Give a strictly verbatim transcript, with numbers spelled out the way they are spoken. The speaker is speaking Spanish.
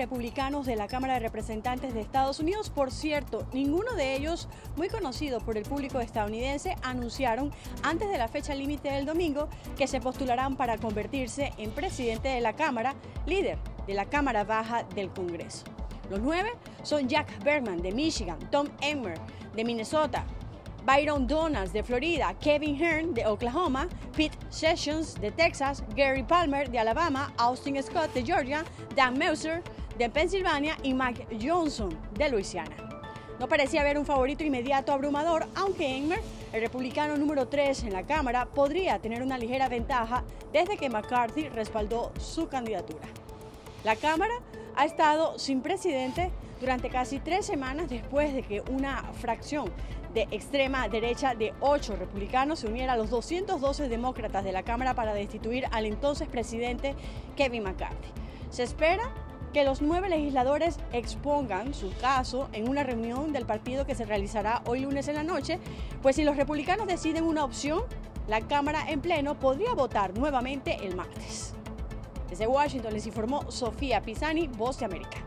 republicanos de la Cámara de Representantes de Estados Unidos. Por cierto, ninguno de ellos, muy conocido por el público estadounidense, anunciaron antes de la fecha límite del domingo que se postularán para convertirse en presidente de la Cámara, líder de la Cámara Baja del Congreso. Los nueve son Jack Bergman de Michigan, Tom Emmer de Minnesota, Byron Donalds de Florida, Kevin Hearn de Oklahoma, Pete Sessions de Texas, Gary Palmer de Alabama, Austin Scott de Georgia, Dan Meuser de Pensilvania y Mike Johnson de Luisiana. No parecía haber un favorito inmediato abrumador, aunque Emmer, el republicano número tres en la Cámara, podría tener una ligera ventaja desde que McCarthy respaldó su candidatura. La Cámara ha estado sin presidente durante casi tres semanas después de que una fracción de extrema derecha de ocho republicanos se uniera a los doscientos doce demócratas de la Cámara para destituir al entonces presidente Kevin McCarthy. Se espera que los nueve legisladores expongan su caso en una reunión del partido que se realizará hoy lunes en la noche, pues si los republicanos deciden una opción, la Cámara en pleno podría votar nuevamente el martes. Desde Washington les informó Sofía Pisani, Voz de América.